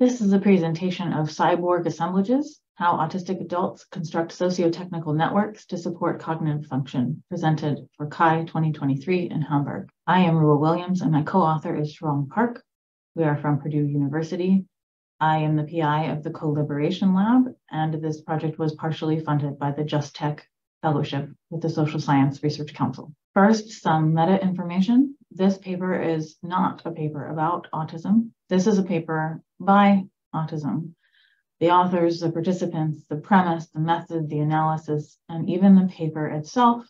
This is a presentation of Cyborg Assemblages, How Autistic Adults Construct Socio-Technical Networks to Support Cognitive Function, presented for CHI 2023 in Hamburg. I am Rua Williams and my co-author is Sharon Park. We are from Purdue University. I am the PI of the Co-Liberation Lab, and this project was partially funded by the Just Tech Fellowship with the Social Science Research Council. First, some meta information. This paper is not a paper about autism. This is a paper by autism. The authors, the participants, the premise, the method, the analysis, and even the paper itself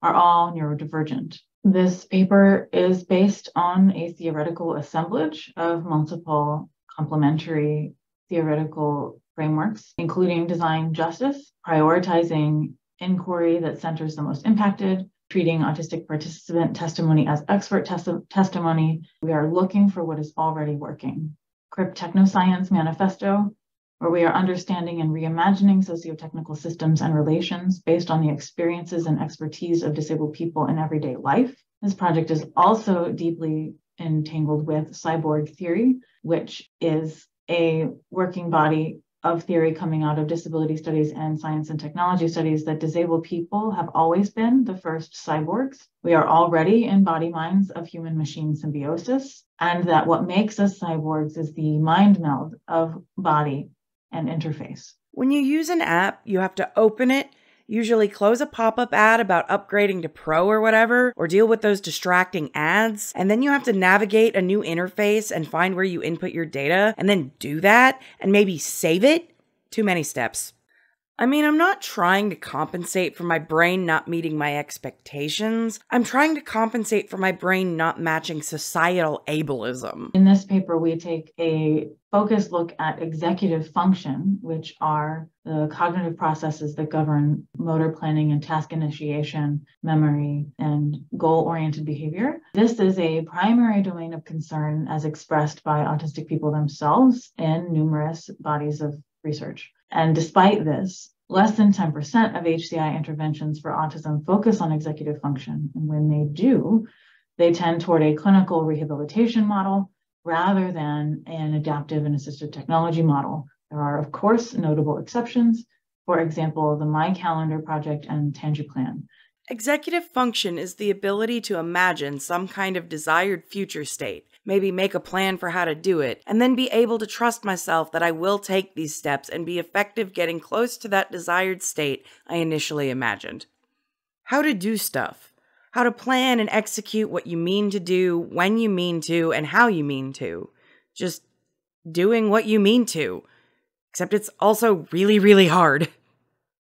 are all neurodivergent. This paper is based on a theoretical assemblage of multiple complementary theoretical frameworks, including design justice, prioritizing inquiry that centers the most impacted, treating autistic participant testimony as expert testimony. We are looking for what is already working. Crip Technoscience Manifesto, where we are understanding and reimagining socio-technical systems and relations based on the experiences and expertise of disabled people in everyday life. This project is also deeply entangled with cyborg theory, which is a working body of theory coming out of disability studies and science and technology studies that disabled people have always been the first cyborgs. We are already in body minds of human-machine symbiosis, and that what makes us cyborgs is the mind meld of body and interface. When you use an app, you have to open it, usually close a pop-up ad about upgrading to pro or whatever, or deal with those distracting ads. And then you have to navigate a new interface and find where you input your data and then do that and maybe save it. Too many steps. I mean, I'm not trying to compensate for my brain not meeting my expectations. I'm trying to compensate for my brain not matching societal ableism. In this paper, we take a focused look at executive function, which are the cognitive processes that govern motor planning and task initiation, memory, and goal-oriented behavior. This is a primary domain of concern as expressed by autistic people themselves in numerous bodies of research. And despite this, less than 10% of HCI interventions for autism focus on executive function. And when they do, they tend toward a clinical rehabilitation model rather than an adaptive and assistive technology model. There are, of course, notable exceptions. For example, the My Calendar project and Tangi plan. Executive function is the ability to imagine some kind of desired future state, maybe make a plan for how to do it, and then be able to trust myself that I will take these steps and be effective getting close to that desired state I initially imagined. How to do stuff. How to plan and execute what you mean to do, when you mean to, and how you mean to. Just doing what you mean to. Except it's also really, really hard.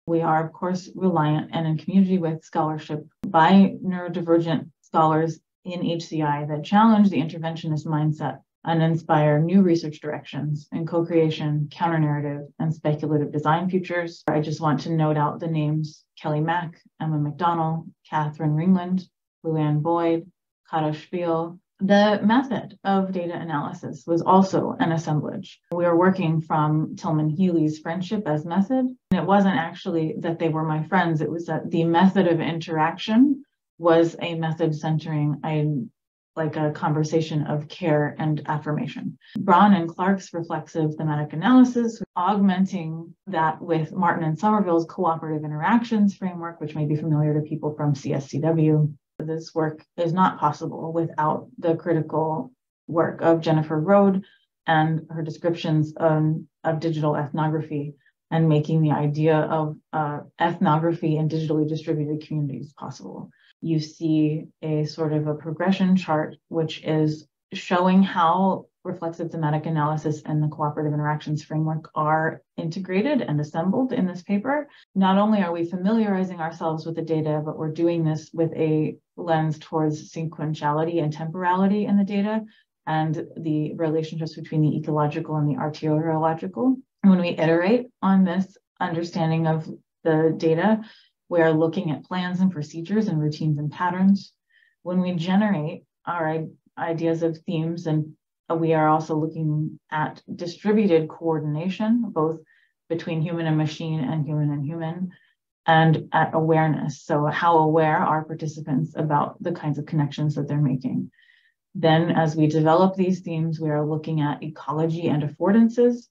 We are, of course, reliant and in community with scholarship by neurodivergent scholars in HCI that challenge the interventionist mindset and inspire new research directions in co-creation, counter-narrative, and speculative design futures. I just want to note out the names Kelly Mack, Emma McDonnell, Catherine Ringland, Luanne Boyd, Kara Spiel. The method of data analysis was also an assemblage. We were working from Tillman Healy's friendship as method. And it wasn't actually that they were my friends. It was that the method of interaction was a method centering like a conversation of care and affirmation. Braun and Clark's reflexive thematic analysis, augmenting that with Martin and Somerville's cooperative interactions framework, which may be familiar to people from CSCW. This work is not possible without the critical work of Jennifer Rode and her descriptions of digital ethnography and making the idea of ethnography in digitally distributed communities possible. You see a sort of a progression chart, which is showing how reflexive thematic analysis and the cooperative interactions framework are integrated and assembled in this paper. Not only are we familiarizing ourselves with the data, but we're doing this with a lens towards sequentiality and temporality in the data and the relationships between the ecological and the arteriological. And when we iterate on this understanding of the data, we are looking at plans and procedures and routines and patterns. When we generate our ideas of themes, and we are also looking at distributed coordination, both between human and machine and human and human, and at awareness. So how aware are participants about the kinds of connections that they're making? Then as we develop these themes, we are looking at ecology and affordances,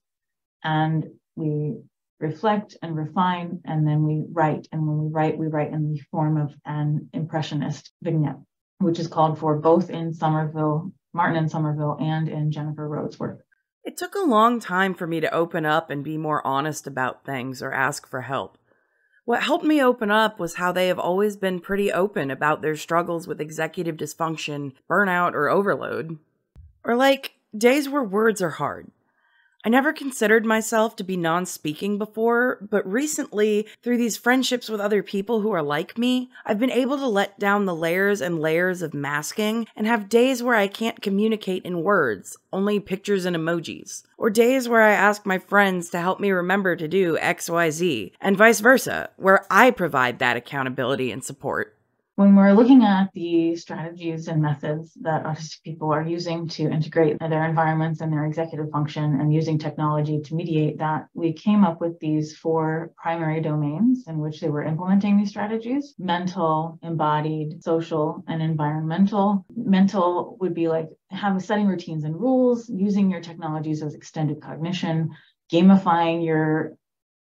and we reflect and refine, and then we write. And when we write in the form of an impressionist vignette, which is called for both in Somerville, Martin and Somerville, and in Jennifer Rode's work. It took a long time for me to open up and be more honest about things or ask for help. What helped me open up was how they have always been pretty open about their struggles with executive dysfunction, burnout, or overload. Or like days where words are hard. I never considered myself to be non-speaking before, but recently, through these friendships with other people who are like me, I've been able to let down the layers and layers of masking and have days where I can't communicate in words, only pictures and emojis, or days where I ask my friends to help me remember to do XYZ, and vice versa, where I provide that accountability and support. When we're looking at the strategies and methods that autistic people are using to integrate their environments and their executive function and using technology to mediate that, we came up with these four primary domains in which they were implementing these strategies: mental, embodied, social, and environmental. Mental would be like setting routines and rules, using your technologies as extended cognition, gamifying your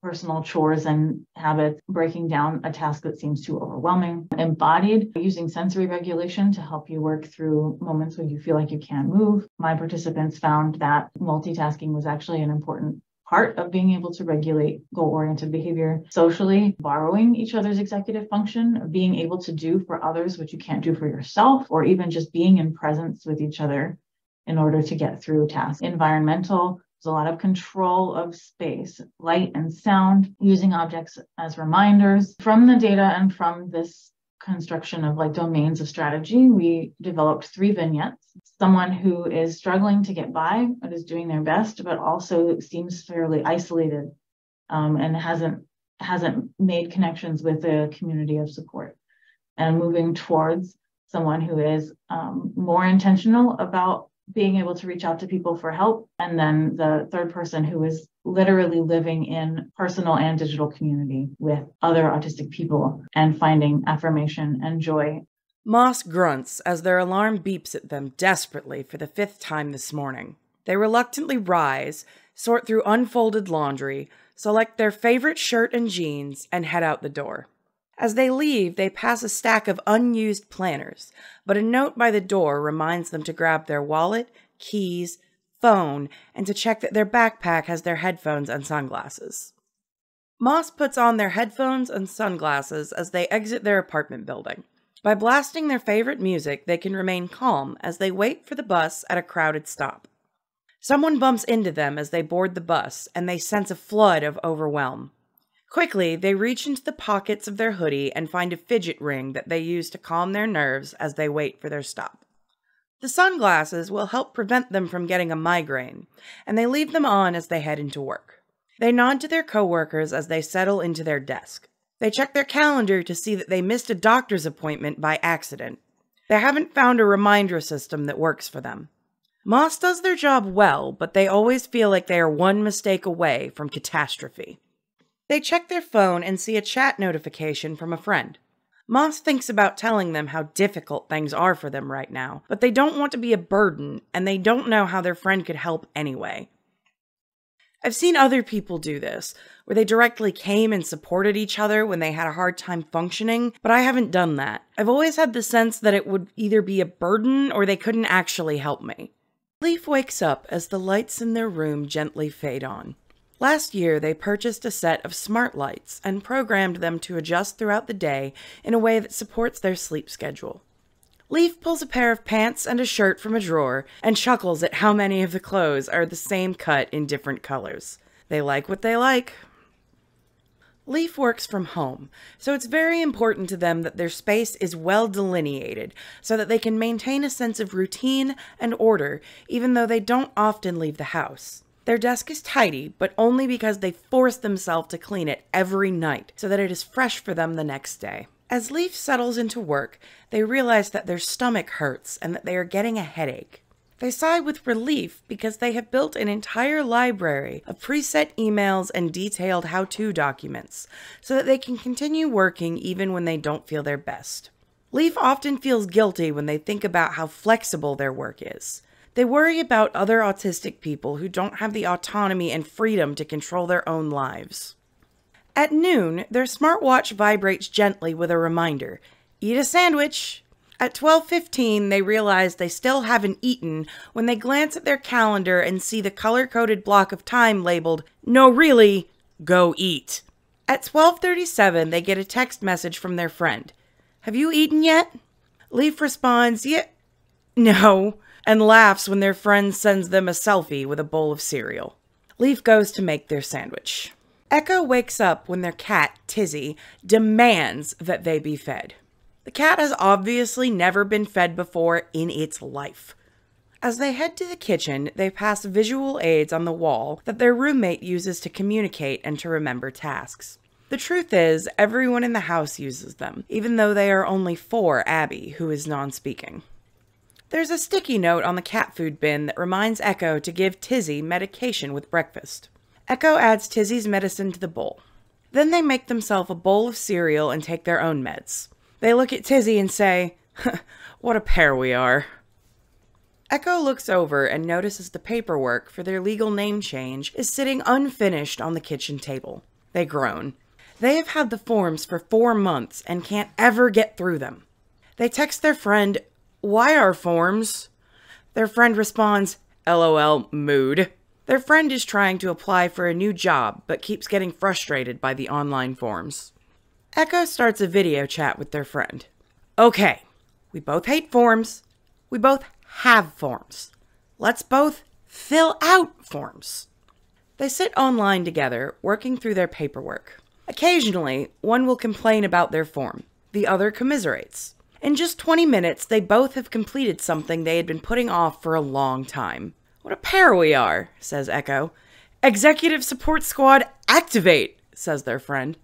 personal chores and habits, breaking down a task that seems too overwhelming. Embodied, using sensory regulation to help you work through moments when you feel like you can't move. My participants found that multitasking was actually an important part of being able to regulate goal-oriented behavior. Socially, borrowing each other's executive function, being able to do for others what you can't do for yourself, or even just being in presence with each other in order to get through tasks. Environmental, there's a lot of control of space, light and sound, using objects as reminders. From the data and from this construction of like domains of strategy, we developed three vignettes. Someone who is struggling to get by, but is doing their best, but also seems fairly isolated and hasn't made connections with a community of support. And moving towards someone who is more intentional about being able to reach out to people for help. And then the third person who is literally living in personal and digital community with other autistic people and finding affirmation and joy. Moss grunts as their alarm beeps at them desperately for the 5th time this morning. They reluctantly rise, sort through unfolded laundry, select their favorite shirt and jeans, and head out the door. As they leave, they pass a stack of unused planners, but a note by the door reminds them to grab their wallet, keys, phone, and to check that their backpack has their headphones and sunglasses. Moss puts on their headphones and sunglasses as they exit their apartment building. By blasting their favorite music, they can remain calm as they wait for the bus at a crowded stop. Someone bumps into them as they board the bus, and they sense a flood of overwhelm. Quickly, they reach into the pockets of their hoodie and find a fidget ring that they use to calm their nerves as they wait for their stop. The sunglasses will help prevent them from getting a migraine, and they leave them on as they head into work. They nod to their coworkers as they settle into their desk. They check their calendar to see that they missed a doctor's appointment by accident. They haven't found a reminder system that works for them. Moss does their job well, but they always feel like they are one mistake away from catastrophe. They check their phone and see a chat notification from a friend. Moss thinks about telling them how difficult things are for them right now, but they don't want to be a burden, and they don't know how their friend could help anyway. I've seen other people do this, where they directly came and supported each other when they had a hard time functioning, but I haven't done that. I've always had the sense that it would either be a burden or they couldn't actually help me. Leaf wakes up as the lights in their room gently fade on. Last year, they purchased a set of smart lights and programmed them to adjust throughout the day in a way that supports their sleep schedule. Leaf pulls a pair of pants and a shirt from a drawer and chuckles at how many of the clothes are the same cut in different colors. They like what they like. Leaf works from home, so it's very important to them that their space is well delineated so that they can maintain a sense of routine and order, even though they don't often leave the house. Their desk is tidy, but only because they force themselves to clean it every night so that it is fresh for them the next day. As Leaf settles into work, they realize that their stomach hurts and that they are getting a headache. They sigh with relief because they have built an entire library of preset emails and detailed how-to documents so that they can continue working even when they don't feel their best. Leaf often feels guilty when they think about how flexible their work is. They worry about other autistic people who don't have the autonomy and freedom to control their own lives. At noon, their smartwatch vibrates gently with a reminder, "Eat a sandwich!" At 12:15, they realize they still haven't eaten when they glance at their calendar and see the color-coded block of time labeled, "No, really, go eat!" At 12:37, they get a text message from their friend, "Have you eaten yet?" Leaf responds, "Yeah, no," and laughs when their friend sends them a selfie with a bowl of cereal. Leaf goes to make their sandwich. Echo wakes up when their cat, Tizzy, demands that they be fed. The cat has obviously never been fed before in its life. As they head to the kitchen, they pass visual aids on the wall that their roommate uses to communicate and to remember tasks. The truth is, everyone in the house uses them, even though they are only for Abby, who is non-speaking. There's a sticky note on the cat food bin that reminds Echo to give Tizzy medication with breakfast. Echo adds Tizzy's medicine to the bowl. Then they make themselves a bowl of cereal and take their own meds. They look at Tizzy and say, "What a pair we are." Echo looks over and notices the paperwork for their legal name change is sitting unfinished on the kitchen table. They groan. They have had the forms for 4 months and can't ever get through them. They text their friend, "Why our forms?" Their friend responds, "LOL, mood." Their friend is trying to apply for a new job, but keeps getting frustrated by the online forms. Echo starts a video chat with their friend. "Okay, we both hate forms. We both have forms. Let's both fill out forms." They sit online together, working through their paperwork. Occasionally, one will complain about their form. The other commiserates. In just 20 minutes, they both have completed something they had been putting off for a long time. "What a pair we are," says Echo. "Executive support squad, activate," says their friend.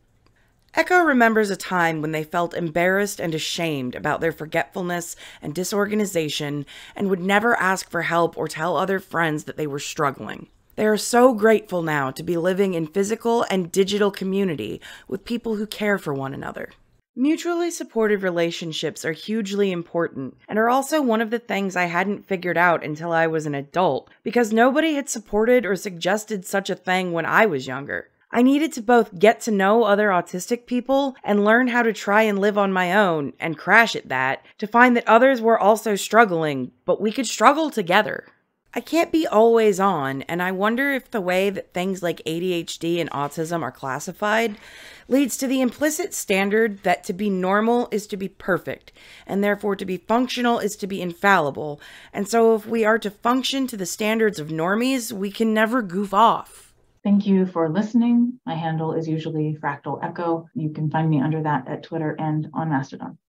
Echo remembers a time when they felt embarrassed and ashamed about their forgetfulness and disorganization and would never ask for help or tell other friends that they were struggling. They are so grateful now to be living in physical and digital community with people who care for one another. Mutually supportive relationships are hugely important and are also one of the things I hadn't figured out until I was an adult because nobody had supported or suggested such a thing when I was younger. I needed to both get to know other autistic people and learn how to try and live on my own and crash at that to find that others were also struggling, but we could struggle together. I can't be always on, and I wonder if the way that things like ADHD and autism are classified leads to the implicit standard that to be normal is to be perfect, and therefore to be functional is to be infallible, and so if we are to function to the standards of normies, we can never goof off. Thank you for listening. My handle is usually Fractal Echo. You can find me under that at Twitter and on Mastodon.